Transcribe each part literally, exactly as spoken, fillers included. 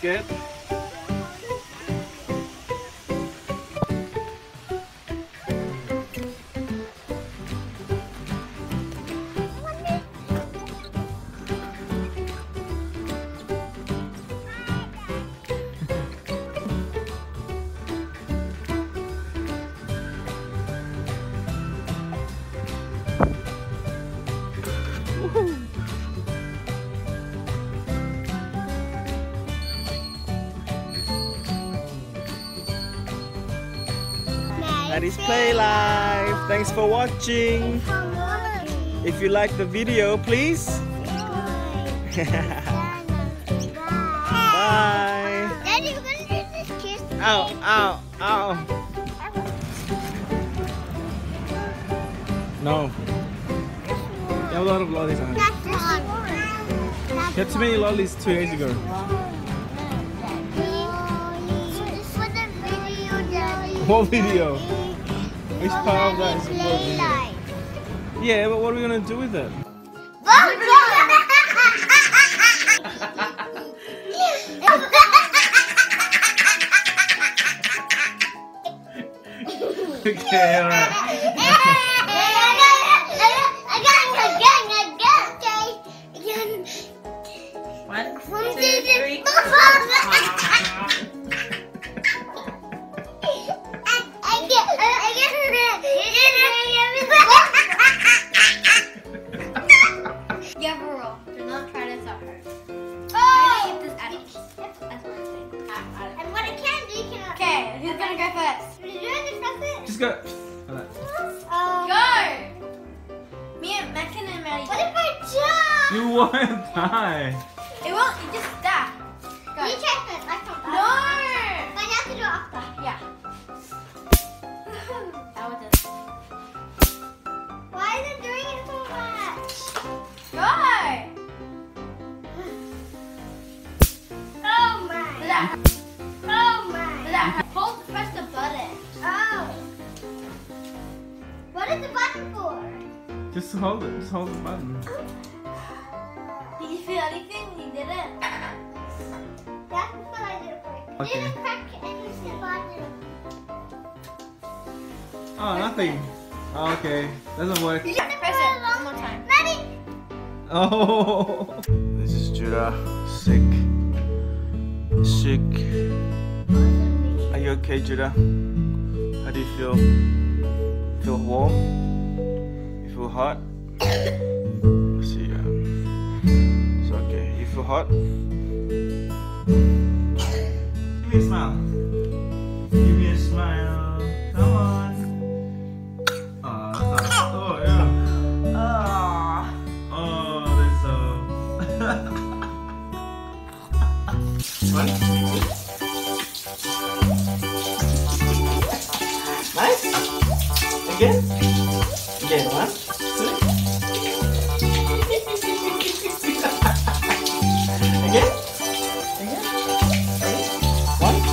scared? That is Play Life. Thanks for watching. If you like the video, please. Bye. Daddy, we're gonna do this kiss. Ow, ow, ow. No. You have a lot of lollies on. You had too many lollies two days ago. What video? Which part of that is important? Yeah, but what are we gonna do with it? Okay, alright. One, two, three, four. Go. Right. Um, go! Me and Meccan and Mary. What if I jump? You won't die. It won't, you just die. Go. You check this, I can't die. No! But you have to do it after. Yeah. That was it. Why is it doing it so much? Go! Oh my. Oh my. Hold, press the button. Oh. What is the button for? Just hold it. Just hold the button. Did you feel anything? You didn't. That's what I did for it. Okay. You didn't crack any button. Oh, press nothing. Oh, okay. Doesn't work. You have to press it one more time. Ready? Oh. This is Judah. Sick. Sick. Are you okay, Judah? How do you feel? Feel warm? You feel hot? Let's see, um, it's okay. You feel hot? Give me a smile. Give me a smile. Come on. Oh, oh yeah. Oh, oh that's so. What? Nice? Again? Again, one, two. Again? Again? One, two.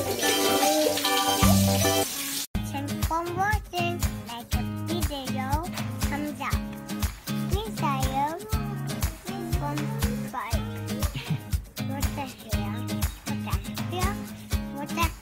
Thanks for watching. Like a video, thumbs up. Please follow, please subscribe. What's that here? What's that here? What's that?